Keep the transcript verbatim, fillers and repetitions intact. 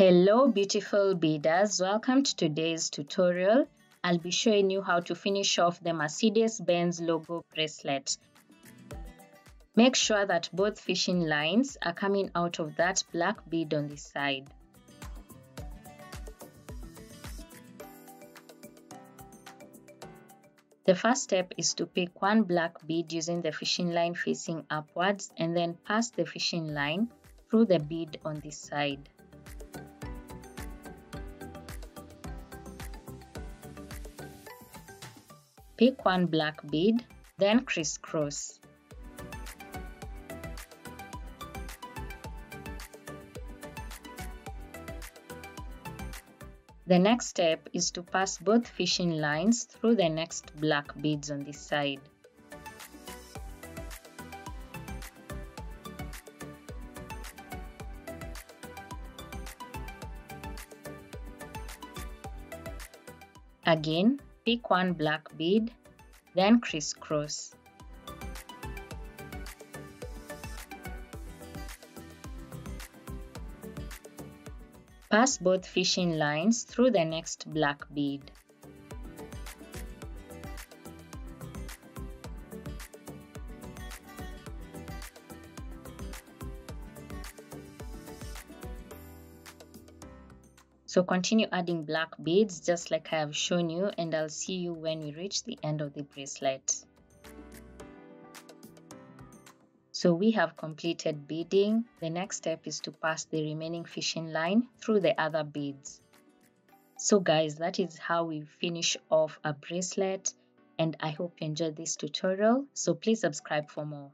Hello beautiful builders, welcome to today's tutorial. I'll be showing you how to finish off the Mercedes-Benz logo bracelet. Make sure that both fishing lines are coming out of that black bead on the side. The first step is to pick one black bead using the fishing line facing upwards and then pass the fishing line through the bead on the side. Pick one black bead, then crisscross. The next step is to pass both fishing lines through the next black beads on the side. Again, pick one black bead, then crisscross. Pass both fishing lines through the next black bead. So continue adding black beads just like I have shown you, and I'll see you when we reach the end of the bracelet. So we have completed beading. The next step is to pass the remaining fishing line through the other beads. So guys, that is how we finish off a bracelet, and I hope you enjoyed this tutorial. So please subscribe for more.